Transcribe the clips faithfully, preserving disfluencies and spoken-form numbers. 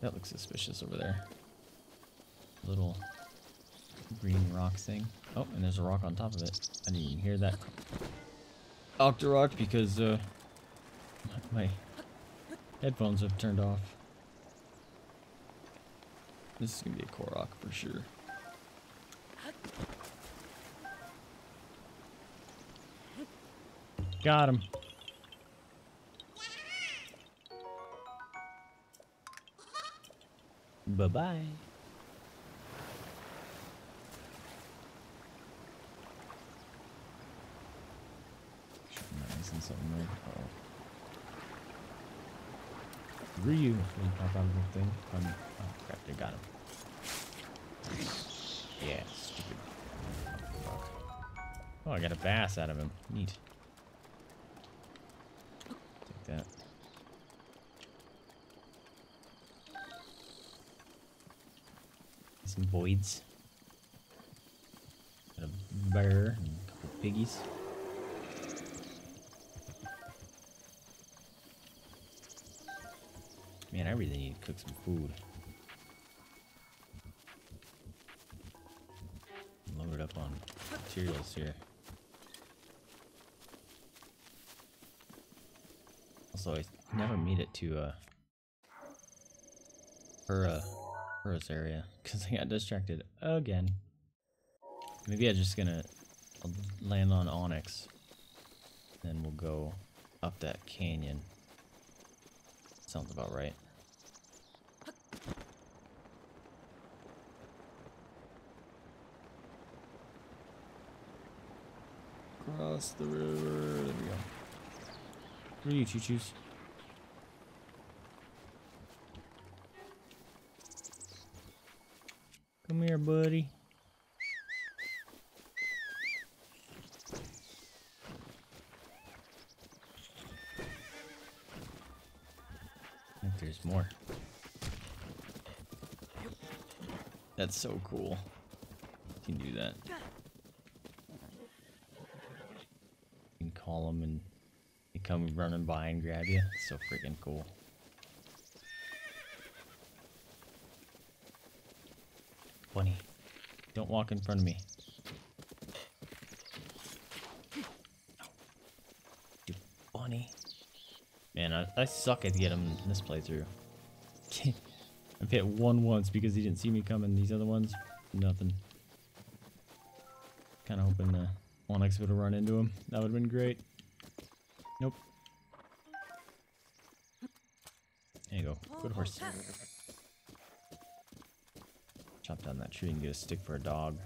That looks suspicious over there. Little green rock thing. Oh, and there's a rock on top of it. I didn't even hear that. Octorok, because uh, my headphones have turned off. This is gonna be a Korok for sure. Got him. Bye-bye. Nice and something weird. Uh-oh. Ryu. Pop out of the thing. Um, oh, crap. They got him. Yeah, stupid. Oh, I got a bass out of him. Neat. Take that. Some voids. Got a bear and a couple of piggies. Man, I really need to cook some food. Load up on materials here. Also, I never made it to uh, Ura. This area because I got distracted again. Maybe I'm just gonna I'll land on Onyx, then we'll go up that canyon. Sounds about right. Cross the river. There we go. Where do you Chuchus? Come here, buddy. I think there's more. That's so cool. You can do that. You can call them and they come running by and grab you. It's so freaking cool. Bunny, don't walk in front of me. You bunny. Man, I, I suck at getting him this playthrough. I've hit one once because he didn't see me coming. These other ones, nothing. Kind of hoping the Onyx would have run into him. That would have been great. Nope. There you go. Good horse. Chop down that tree and get a stick for a dog.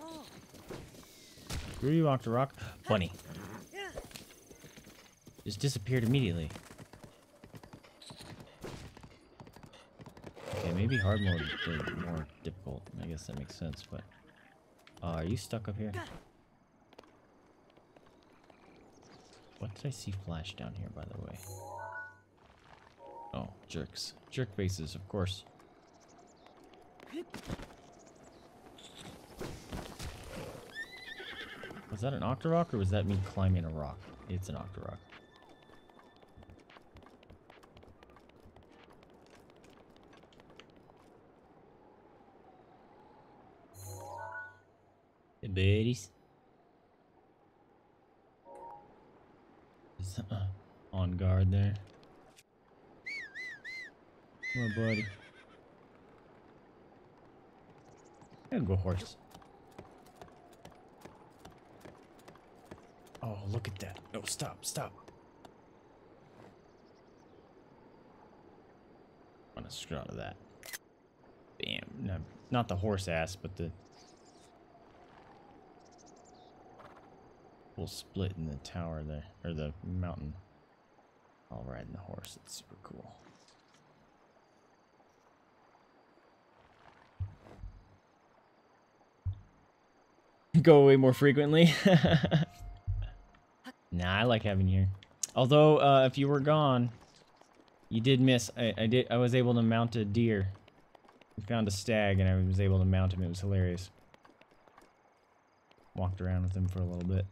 Oh. Where you, Octorok? Bunny. Just disappeared immediately. Okay, maybe hard mode is more difficult. I guess that makes sense, but... Uh, are you stuck up here? What did I see flash down here, by the way? Oh, jerks. Jerk faces, of course. Was that an Octorok, or was that me climbing a rock? It's an Octorok. Berries. On guard there. My buddy. And go horse. Oh, look at that. No, stop, stop. I want to screw out of that. Bam. No, not the horse ass, but the we'll split in the tower there, or the mountain. I'll ride the horse, it's super cool. Go away more frequently. Nah, I like having you here. Although, uh, if you were gone, you did miss, I, I did, I was able to mount a deer. I found a stag and I was able to mount him. It was hilarious. Walked around with him for a little bit.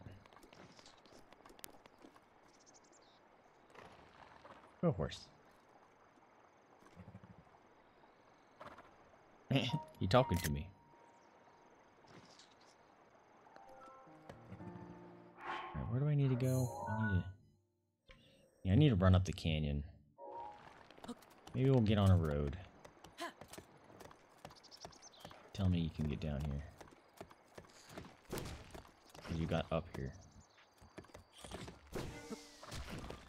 Go horse. You talking to me? All right, where do I need to go? I need to. Yeah, I need to run up the canyon. Maybe we'll get on a road. Tell me you can get down here. You got up here.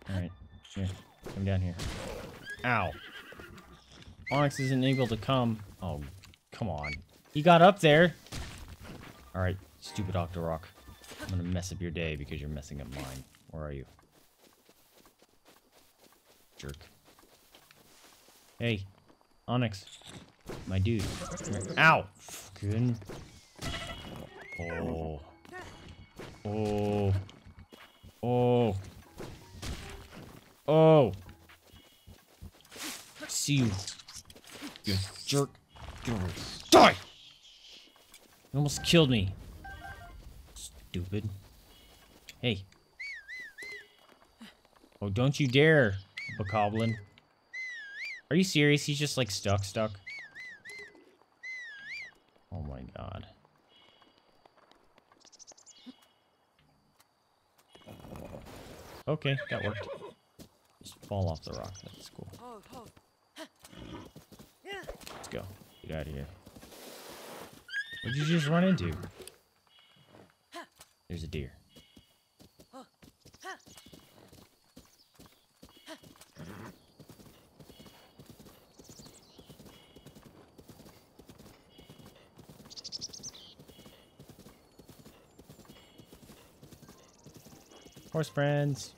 Alright, here. Come down here. Ow! Onyx isn't able to come. Oh, come on. He got up there! Alright, stupid Octorok. I'm gonna mess up your day because you're messing up mine. Where are you? Jerk. Hey, Onyx. My dude. Ow! Fucking. Oh. Oh. Oh. Oh. See you. You jerk. Die! You almost killed me. Stupid. Hey. Oh, don't you dare, Bokoblin. Are you serious? He's just like stuck, stuck. Oh my god. Okay, that worked. Just fall off the rock. That's cool. Let's go. Get out of here. What'd you just run into? There's a deer. Horse friends.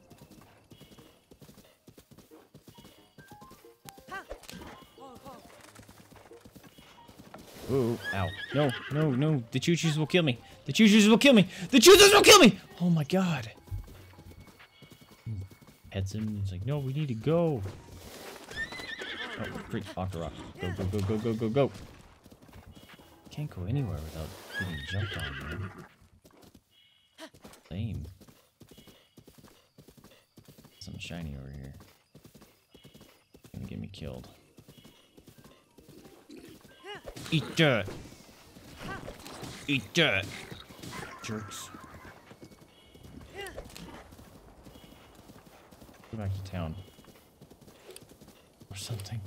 Ooh, ow. No, no, no. The Chuchus will kill me. The Chuchus will kill me. The Chuchus will kill me. Oh my god. Pets him. He's like, no, we need to go. Oh, freak. Octorok. Go, go, go, go, go, go, go. Can't go anywhere without getting jumped on, man. Lame. Something shiny over here. Gonna get me killed. Eat dirt! Eat dirt! Jerks. Go back to town. Or something.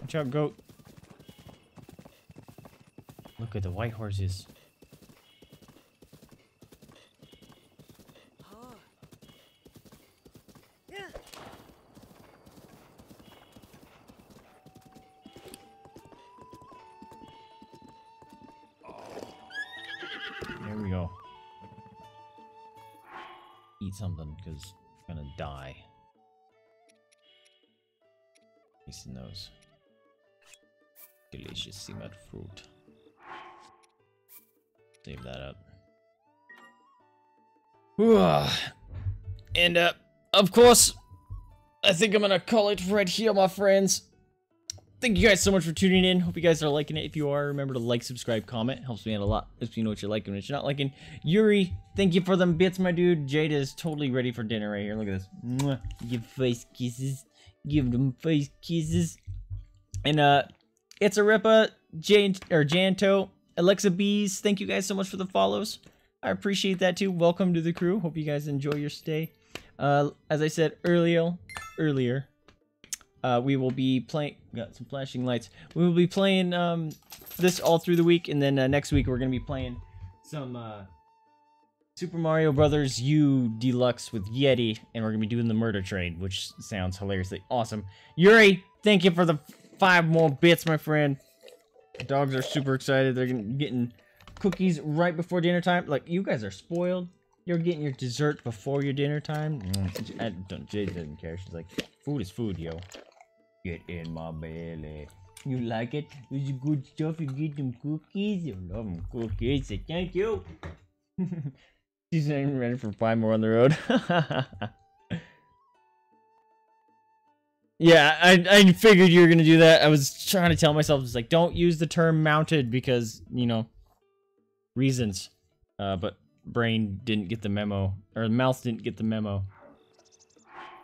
Watch out, goat. Look at the white horses. Oh. Yeah. There we go. Eat something, because I'm gonna die. Tasting those. Delicious seamud fruit. Save that up. Whew. And, uh, of course, I think I'm gonna call it right here, my friends. Thank you guys so much for tuning in. Hope you guys are liking it. If you are, remember to like, subscribe, comment. Helps me out a lot. Helps me know what you're liking and what you're not liking. Yuri, thank you for them bits, my dude. Jada is totally ready for dinner right here. Look at this. Mwah. Give face kisses. Give them face kisses. And, uh... It's a Ripa, Jan or Janto, Alexa Bees. Thank you guys so much for the follows. I appreciate that too. Welcome to the crew. Hope you guys enjoy your stay. Uh, as I said earlier, earlier, uh, we will be playing. Got some flashing lights. We will be playing um, this all through the week, and then uh, next week we're gonna be playing some uh, Super Mario Brothers U Deluxe with Yeti, and we're gonna be doing the murder trade, which sounds hilariously awesome. Yuri, thank you for the. Five more bits, my friend. Dogs are super excited. They're getting cookies right before dinner time. Like, you guys are spoiled. You're getting your dessert before your dinner time. Mm. I don't, Jade doesn't care. She's like, food is food, yo. Get in my belly. You like it? It's good stuff. You get them cookies. You love them cookies. Say thank you. She's not even ready for five more on the road. Yeah, I I figured you were gonna do that. I was trying to tell myself, it's like, don't use the term mounted because, you know, reasons. Uh, but brain didn't get the memo, or mouth didn't get the memo.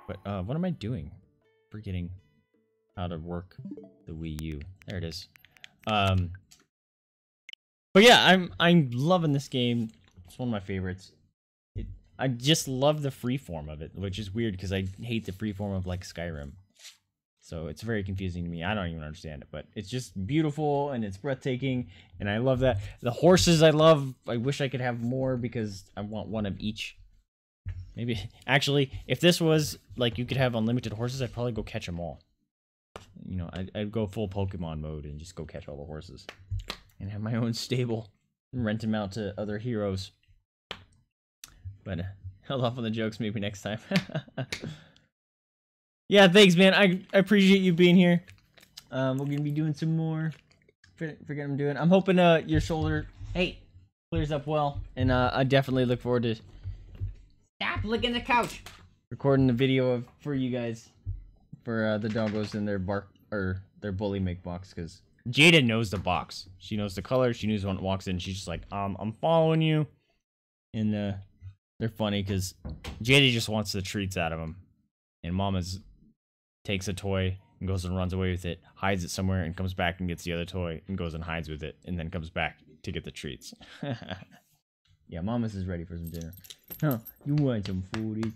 But uh, what am I doing? Forgetting how to work the Wii U. There it is. Um, but yeah, I'm I'm loving this game. It's one of my favorites. It, I just love the free form of it, which is weird because I hate the free form of like Skyrim. So it's very confusing to me. I don't even understand it, but it's just beautiful and it's breathtaking, and I love that. The horses I love. I wish I could have more because I want one of each. Maybe actually, if this was like you could have unlimited horses, I'd probably go catch them all. You know, I'd, I'd go full Pokemon mode and just go catch all the horses, and have my own stable and rent them out to other heroes. But uh, held off on the jokes, maybe next time. Yeah, thanks, man. I, I appreciate you being here. Um, we're gonna be doing some more. Forget what I'm doing. I'm hoping uh your shoulder, hey, clears up well, and uh, I definitely look forward to. Stop licking the couch. Recording the video of for you guys, for uh, the doggos and their bark or their bully make box, because Jada knows the box. She knows the color. She knows when it walks in. She's just like, um, I'm following you, and uh, they're funny because Jada just wants the treats out of them, and Mama's. Takes a toy and goes and runs away with it, hides it somewhere, and comes back and gets the other toy and goes and hides with it, and then comes back to get the treats. Yeah, Mama's is ready for some dinner. Huh, you want some foodies?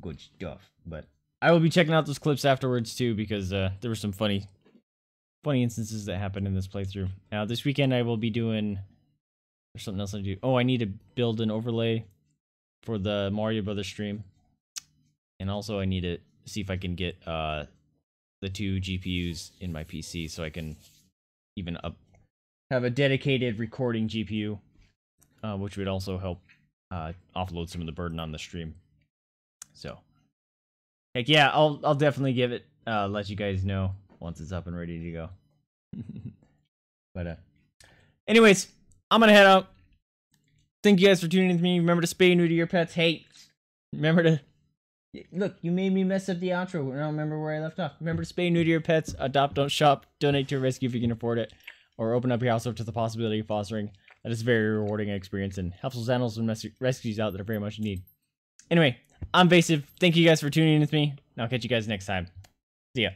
Good stuff. But I will be checking out those clips afterwards too, because uh, there were some funny, funny instances that happened in this playthrough. Now this weekend I will be doing. There's something else I do. Oh, I need to build an overlay for the Mario Brothers stream, and also I need to. See if I can get uh, the two G P Us in my P C so I can even up have a dedicated recording G P U, uh, which would also help uh, offload some of the burden on the stream. So, heck yeah, I'll I'll definitely give it. Uh, let you guys know once it's up and ready to go. But uh, anyways, I'm gonna head out. Thank you guys for tuning in to me. Remember to spay new to your pets. Hey, remember to. Look, you made me mess up the outro. I don't remember where I left off. Remember to spay new to your pets, adopt, don't shop, donate to a rescue if you can afford it, or open up your house up to the possibility of fostering. That is a very rewarding experience and helps those animals and rescues out that are very much in need. Anyway, I'm Vasive. Thank you guys for tuning in with me, and I'll catch you guys next time. See ya.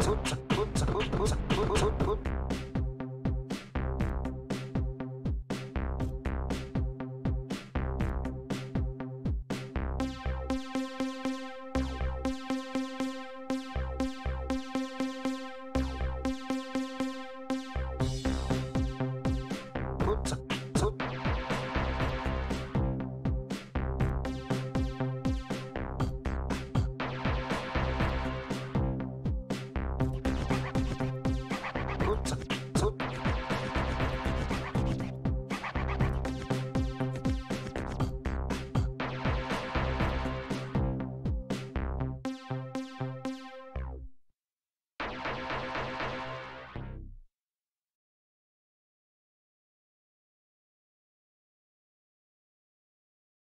Put